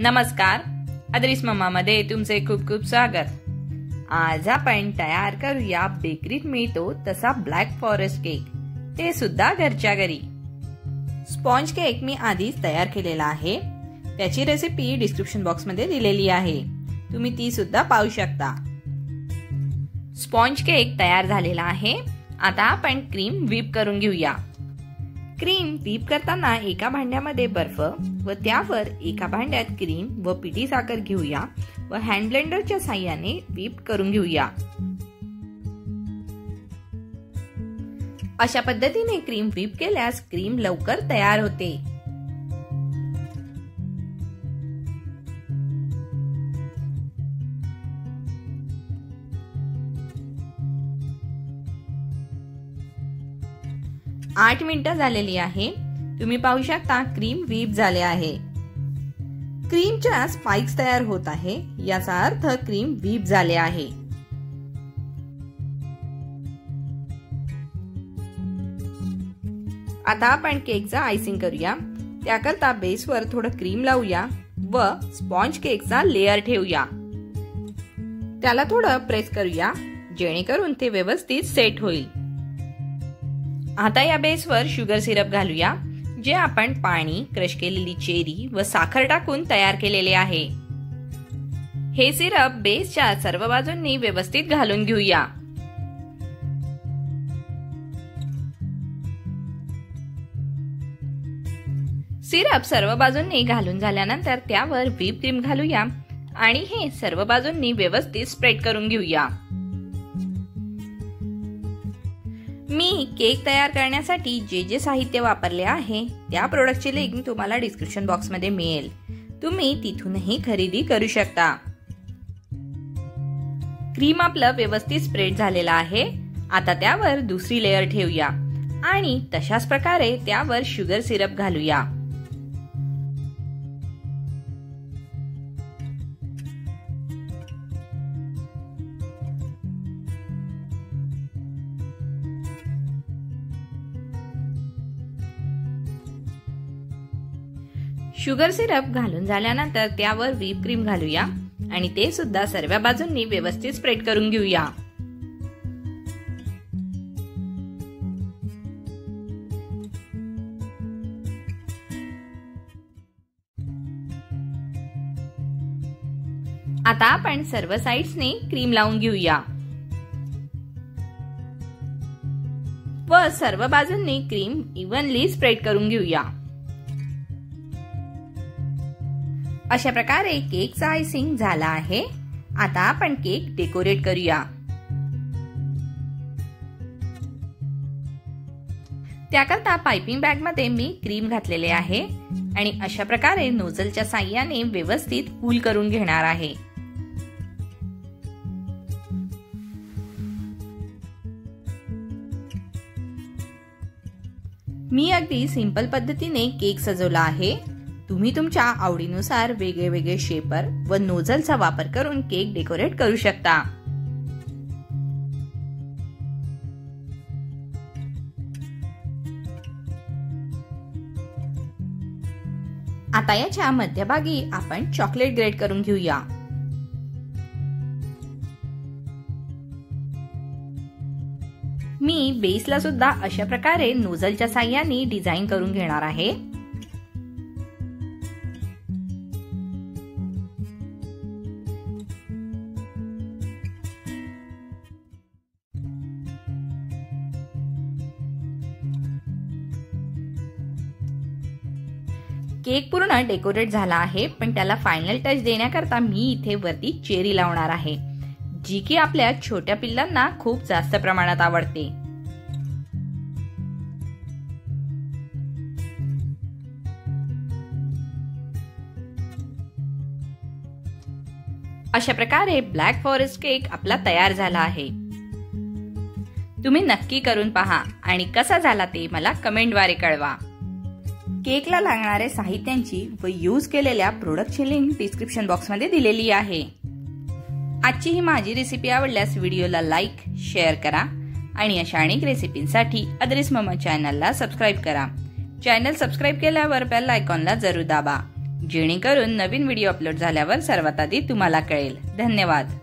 नमस्कार अदरीस मामामध्ये तुमचे खूप खूप स्वागत। आज आपण तयार करूया बेकरीत मिळतो तसा ब्लॅक फॉरेस्ट केक, ते सुद्धा घरच्या घरी। स्पॉन्ज केक मी आधीच तयार केलेला आहे, त्याची रेसिपी डिस्क्रिप्शन बॉक्स मध्ये दिलेली आहे, तुम्ही ती सुद्धा पाहू शकता। स्पॉन्ज केक तयार झालेला आहे, आता आपण क्रीम व्हीप करून घेऊया। क्रीम व्हीप करताना एका भांड्यामध्ये बर्फ व त्यावर एका भांड्यात क्रीम व पिठी साखर घेऊया व हँड ब्लेंडरच्या साहाय्याने व्हीप करून घेऊया। अशा पद्धतीने क्रीम व्हीप केल्यास क्रीम लवकर तयार होते। आठ मिनिटे झालेली आहे, तुम्ही पाहू शकता क्रीम व्हीप झाले आहे। क्रीमच्या स्पाइक्स तयार होत आहे, याचा अर्थ क्रीम व्हीप झाले आहे। आता आपण केकचा आयसिंग करूया, त्याकरता बेसवर थोडं क्रीम लावूया व स्पॉन्ज केकचा लेयर ठेवूया। त्याला थोडं प्रेस करूया जेणेकरून ते व्यवस्थित सेट होईल। आता या बेसवर शुगर सिरप घालूया, जे आपण पाणी, क्रश केलेली चेरी व साखर टाकून तयार केलेले आहे। हे सिरप बेसच्या सर्व बाजूंनी व्यवस्थित घालून घेऊया। सिरप सर्व बाजूंनी घालून झाल्यानंतर त्यावर व्हीप क्रीम घालूया आणि हे सर्व बाजूंनी व्यवस्थित स्प्रेड करून घेऊया। मी केक तयार करण्यासाठी जे जे साहित्य वापरले आहे त्या प्रोडक्टची लिंक तुम्हाला डिस्क्रिप्शन बॉक्स मध्ये मिळेल, तुम्ही तिथूनही खरेदी करू शकता। क्रीम आपला व्यवस्थित स्प्रेड झालेला आहे, आता त्यावर दुसरी लेयर ठेवूया आणि तशाच प्रकारे त्यावर शुगर सिरप घालूया। शुगर सिरप घालून झाल्यानंतर त्यावर व्हीप क्रीम घालूया आणि ते सुद्धा सर्व बाजूंनी व्यवस्थित स्प्रेड करून घेऊया। आता आपण सर्व साइड्सने क्रीम लावून घेऊया व सर्व बाजूंनी क्रीम इव्हनली स्प्रेड करून घेऊया। अशा प्रकारे केकचा आयसिंग झाला आहे, आता आपण केक डेकोरेट करूया। त्याकरता पाइपिंग बॅग मध्ये मी क्रीम घातलेले आहे आणि अशा प्रकारे नोझलच्या साहाय्याने व्यवस्थित पूल करून घेणार आहे। मी अगदी सिंपल पद्धतीने केक सजवला आहे, तुम्ही तुमच्या आवडीनुसार वेगवेगळे शेपर व नोझलचा वापर करून केक डेकोरेट करू शकता। आता याच्या मध्यभागी आपण चॉकलेट ग्रेट करून घेऊया। मी बेसला सुद्धा अशा प्रकारे नोझलच्या साहाय्याने डिझाईन करून घेणार आहे। केक पूर्ण डेकोरेट झाला आहे, पण त्याला फायनल टच देण्याकरता मी इथे वरती चेरी लावणार आहे, जी की आपल्या छोट्या पिल्लांना खूप जास्त प्रमाणात आवडते। अशा प्रकारे ब्लॅक फॉरेस्ट केक आपला तयार झाला आहे। तुम्ही नक्की करून पहा आणि कसा झाला ते मला कमेंटद्वारे कळवा। केकला लागणारे साहित्यांची व यूज केलेल्या प्रोडक्टची लिंक डिस्क्रिप्शन बॉक्स मध्ये दिलेली आहे। आजची ही माझी रेसिपी आवडल्यास व्हिडिओला लाईक, शेअर करा आणि अशा अनेक रेसिपींसाठी अदरीस मामा चॅनलला सबस्क्राईब करा। चॅनल सबस्क्राईब केल्यावर बेल आयकॉनला जरूर दाबा। जेणेकरून नवीन व्हिडिओ अपलोड झाल्यावर सर्वात आधी तुम्हाला कळेल। धन्यवाद।